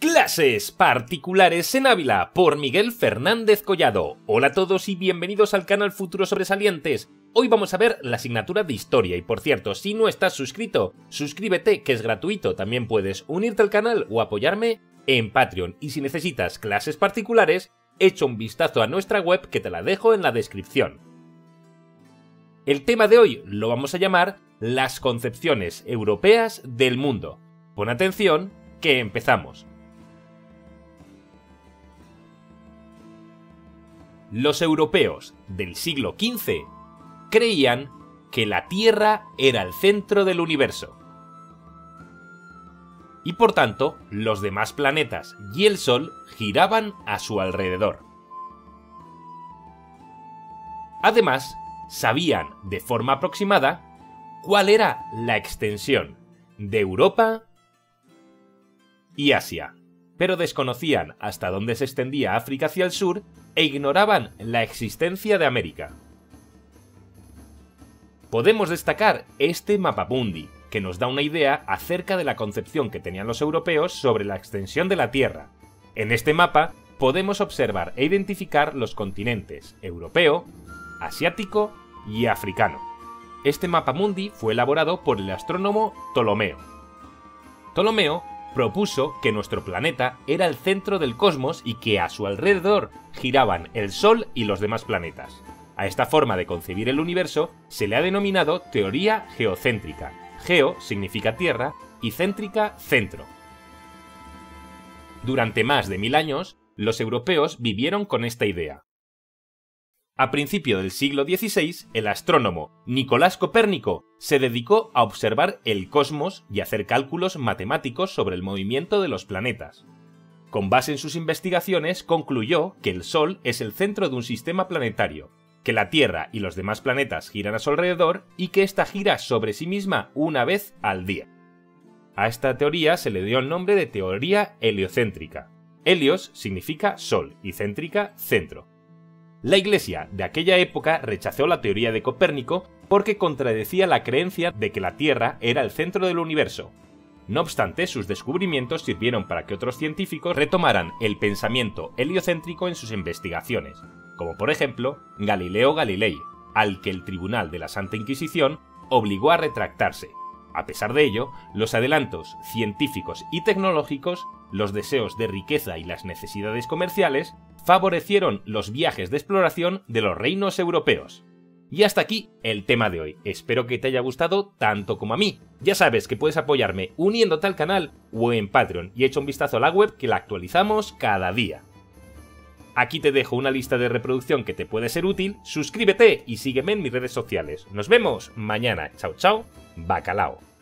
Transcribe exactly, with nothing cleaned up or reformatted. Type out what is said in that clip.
Clases Particulares en Ávila por Miguel Fernández Collado. Hola a todos y bienvenidos al canal Futuro Sobresalientes. Hoy vamos a ver la asignatura de Historia y, por cierto, si no estás suscrito, suscríbete que es gratuito. También puedes unirte al canal o apoyarme en Patreon. Y si necesitas clases particulares, echa un vistazo a nuestra web que te la dejo en la descripción. El tema de hoy lo vamos a llamar las concepciones europeas del mundo. Pon atención que empezamos. Los europeos del siglo quince creían que la Tierra era el centro del universo. Y por tanto, los demás planetas y el Sol giraban a su alrededor. Además, sabían de forma aproximada cuál era la extensión de Europa y Asia, pero desconocían hasta dónde se extendía África hacia el sur e ignoraban la existencia de América. Podemos destacar este mapamundi, que nos da una idea acerca de la concepción que tenían los europeos sobre la extensión de la Tierra. En este mapa podemos observar e identificar los continentes europeo, asiático y africano. Este mapamundi fue elaborado por el astrónomo Ptolomeo. Ptolomeo propuso que nuestro planeta era el centro del cosmos y que a su alrededor giraban el Sol y los demás planetas. A esta forma de concebir el universo se le ha denominado teoría geocéntrica. Geo significa tierra y céntrica, centro. Durante más de mil años, los europeos vivieron con esta idea. A principios del siglo dieciséis, el astrónomo Nicolás Copérnico se dedicó a observar el cosmos y hacer cálculos matemáticos sobre el movimiento de los planetas. Con base en sus investigaciones, concluyó que el Sol es el centro de un sistema planetario, que la Tierra y los demás planetas giran a su alrededor y que ésta gira sobre sí misma una vez al día. A esta teoría se le dio el nombre de teoría heliocéntrica. Helios significa Sol y céntrica, centro. La Iglesia de aquella época rechazó la teoría de Copérnico porque contradecía la creencia de que la Tierra era el centro del universo. No obstante, sus descubrimientos sirvieron para que otros científicos retomaran el pensamiento heliocéntrico en sus investigaciones, como por ejemplo Galileo Galilei, al que el Tribunal de la Santa Inquisición obligó a retractarse. A pesar de ello, los adelantos científicos y tecnológicos, los deseos de riqueza y las necesidades comerciales favorecieron los viajes de exploración de los reinos europeos. Y hasta aquí el tema de hoy. Espero que te haya gustado tanto como a mí. Ya sabes que puedes apoyarme uniéndote al canal o en Patreon y echa un vistazo a la web que la actualizamos cada día. Aquí te dejo una lista de reproducción que te puede ser útil. Suscríbete y sígueme en mis redes sociales. Nos vemos mañana. Chao, chao. Bacalao.